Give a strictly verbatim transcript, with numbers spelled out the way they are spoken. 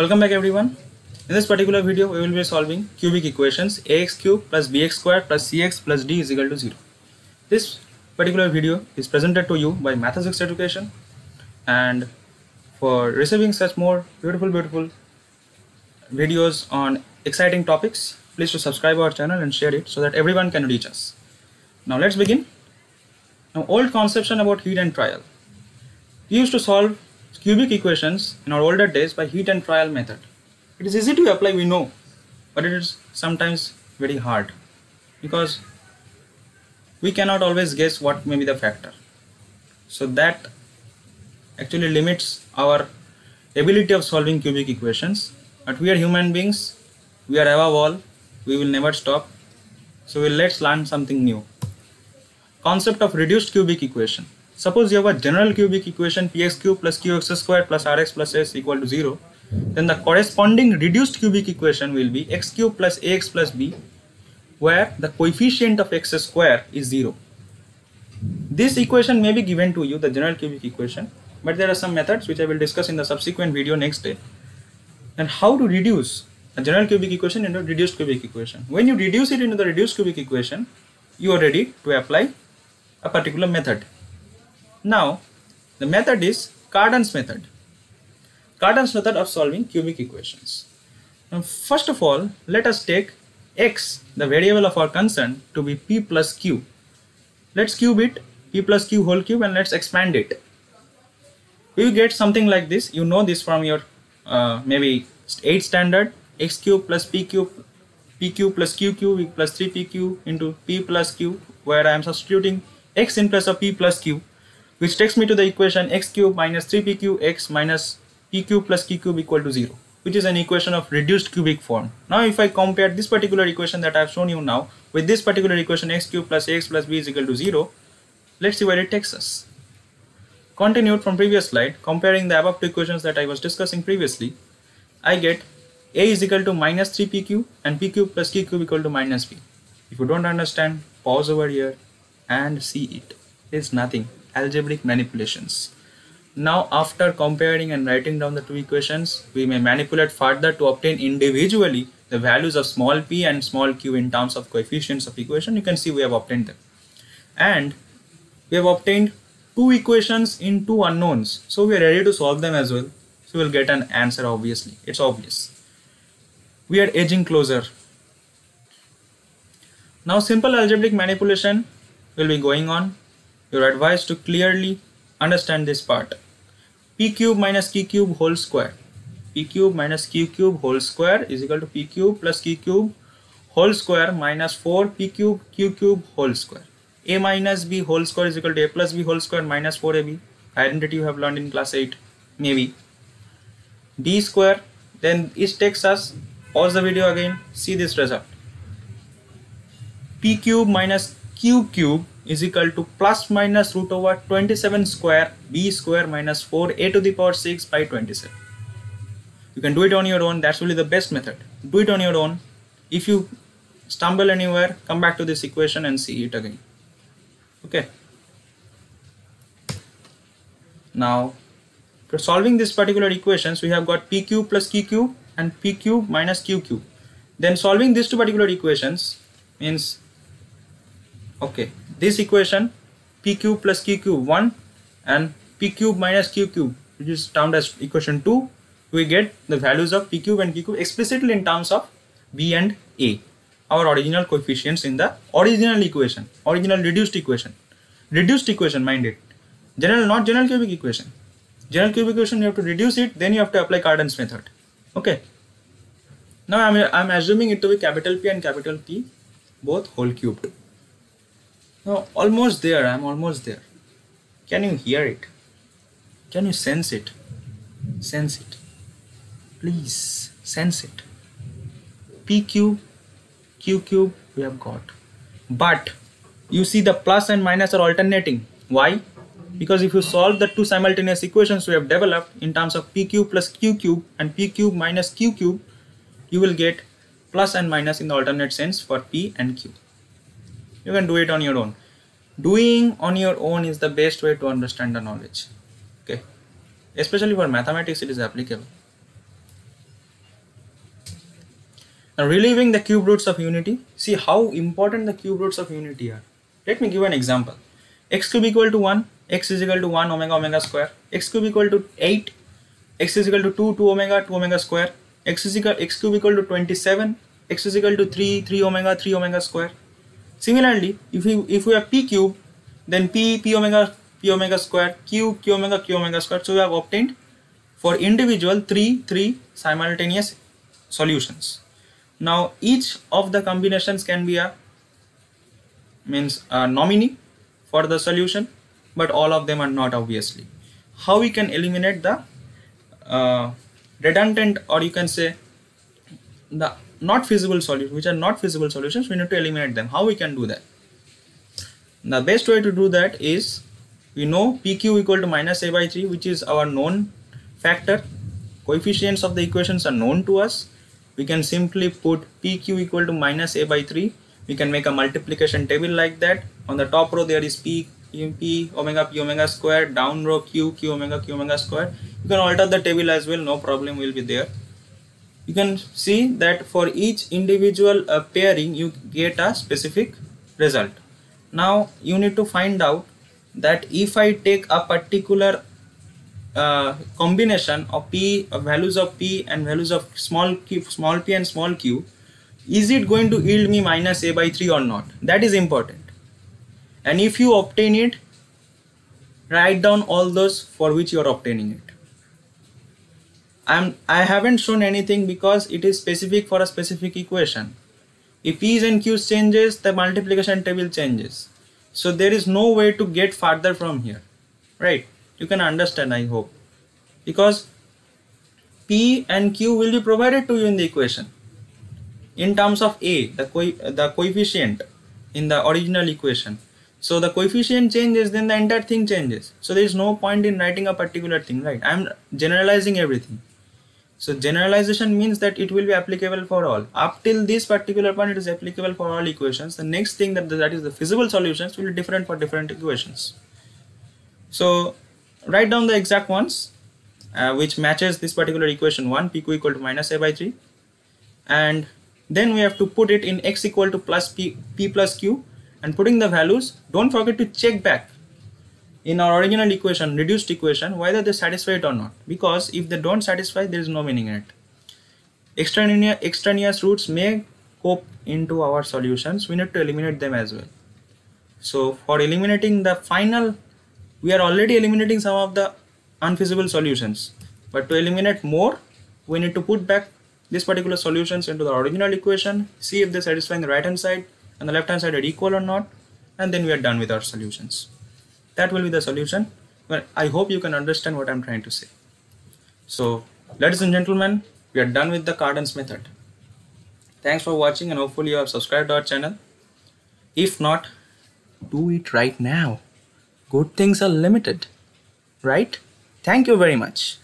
Welcome back everyone. In this particular video we will be solving cubic equations ax cube plus bx square plus cx plus d is equal to zero. This particular video is presented to you by Mathix Education, and for receiving such more beautiful beautiful videos on exciting topics, please to subscribe our channel and share it so that everyone can reach us. Now let's begin. Now old conception about heat and trial. We used to solve cubic equations in our older days by heat and trial method. It is easy to apply, we know, but it is sometimes very hard because we cannot always guess what may be the factor. So that actually limits our ability of solving cubic equations. But we are human beings, we are above all, we will never stop. So let's learn something new. Concept of reduced cubic equation. Suppose you have a general cubic equation px cube plus qx square plus rx plus s equal to zero, then the corresponding reduced cubic equation will be x cube plus ax plus b, where the coefficient of x square is zero. This equation may be given to you, the general cubic equation, but there are some methods which I will discuss in the subsequent video next day, and how to reduce a general cubic equation into reduced cubic equation. When you reduce it into the reduced cubic equation, you are ready to apply a particular method. Now, the method is Cardan's method. Cardan's method of solving cubic equations. Now, first of all, let us take x, the variable of our concern, to be p plus q. Let's cube it, p plus q whole cube, and let's expand it. We get something like this. You know this from your uh, maybe eighth standard. X cube plus p cube, p cube plus q cube plus three p q into p plus q, where I am substituting x in place of p plus q, which takes me to the equation x cube minus three p q x minus p cube plus q cube equal to zero, which is an equation of reduced cubic form. Now if I compare this particular equation that I have shown you now with this particular equation x cube plus ax plus b is equal to zero, let's see where it takes us. Continued from previous slide, comparing the above two equations that I was discussing previously, I get a is equal to minus three p q and p cube plus q cube equal to minus b. If you don't understand, pause over here and see it. It's nothing. Algebraic manipulations. Now after comparing and writing down the two equations, we may manipulate further to obtain individually the values of small p and small q in terms of coefficients of equation. You can see we have obtained them, and we have obtained two equations in two unknowns, so we are ready to solve them as well. So we will get an answer, obviously. It's obvious. We are edging closer. Now simple algebraic manipulation will be going on. You are advised to clearly understand this part. P cube minus q cube whole square. P cube minus q cube whole square is equal to p cube plus q cube whole square minus four p cube q cube whole square. A minus b whole square is equal to a plus b whole square minus four a b. Identity you have learned in class eight, maybe. D square. Then it takes us. Pause the video again. See this result. P cube minus q cube is equal to plus minus root over twenty-seven square b square minus four a to the power six by twenty-seven. You can do it on your own. That's really the best method. Do it on your own. If you stumble anywhere, come back to this equation and see it again. Okay. Now, for solving this particular equations, we have got p cube plus q cube and p cube minus q cube. Then solving these two particular equations means, okay, this equation p cube plus q cube one and p cube minus q cube, which is termed as equation two, we get the values of p cube and q cube explicitly in terms of b and a, our original coefficients in the original equation, original reduced equation. Reduced equation, mind it. General, not general cubic equation. General cubic equation, you have to reduce it, then you have to apply Cardan's method. Okay. Now I am I'm assuming it to be capital P and capital Q, both whole cubed. Now almost there, I'm almost there. Can you hear it? Can you sense it? Sense it. Please sense it. P cube, Q cube we have got. But you see the plus and minus are alternating. Why? Because if you solve the two simultaneous equations we have developed in terms of P cube plus Q cube and P cube minus Q cube, you will get plus and minus in the alternate sense for P and Q. You can do it on your own. Doing on your own is the best way to understand the knowledge. Okay, especially for mathematics, it is applicable. Now relieving the cube roots of unity, see how important the cube roots of unity are. Let me give an example. X cube equal to one, x is equal to one omega omega square, x cube equal to eight, x is equal to two, two omega, two omega square, x is equal, x cube equal to twenty-seven, x is equal to three, three omega, three omega square. Similarly, if we, if we have p cube, then p, p omega, p omega square, q, q omega, q omega square. So we have obtained for individual three, three simultaneous solutions. Now each of the combinations can be a means a nominee for the solution, but all of them are not, obviously. How we can eliminate the uh, redundant, or you can say the not feasible solutions, which are not feasible solutions, we need to eliminate them. How we can do that? The best way to do that is, we know P Q equal to minus a by three, which is our known factor. Coefficients of the equations are known to us. We can simply put P Q equal to minus a by three. We can make a multiplication table like that. On the top row there is P, P omega, P omega square, down row Q, Q omega, Q omega square. You can alter the table as well, no problem will be there. You can see that for each individual uh, pairing you get a specific result. Now you need to find out that if I take a particular uh, combination of p uh, values of p and values of small q, small p and small q, is it going to yield me minus a by three or not? That is important. And if you obtain it, write down all those for which you are obtaining it. I'm, I haven't shown anything because it is specific for a specific equation. If p's and q's changes, the multiplication table changes. So there is no way to get farther from here, right? You can understand, I hope, because p and q will be provided to you in the equation in terms of a, the, co the coefficient in the original equation. So the coefficient changes, then the entire thing changes. So there is no point in writing a particular thing, right? I am generalizing everything. So generalization means that it will be applicable for all. Up till this particular point, it is applicable for all equations. The next thing that that is the feasible solutions will be different for different equations. So write down the exact ones uh, which matches this particular equation one, pq equal to minus a by three. And then we have to put it in x equal to plus p, p plus q, and putting the values, don't forget to check back in our original equation, reduced equation, whether they satisfy it or not, because if they don't satisfy, there is no meaning in it. Extraneous, extraneous roots may cope into our solutions. We need to eliminate them as well. So for eliminating the final, we are already eliminating some of the unfeasible solutions, but to eliminate more, we need to put back these particular solutions into the original equation, see if they satisfy the right hand side and the left hand side are equal or not, and then we are done with our solutions. That will be the solution. Well, I hope you can understand what I am trying to say. So, ladies and gentlemen, we are done with the Cardan's method. Thanks for watching, and hopefully you have subscribed to our channel. If not, do it right now. Good things are limited, right? Thank you very much.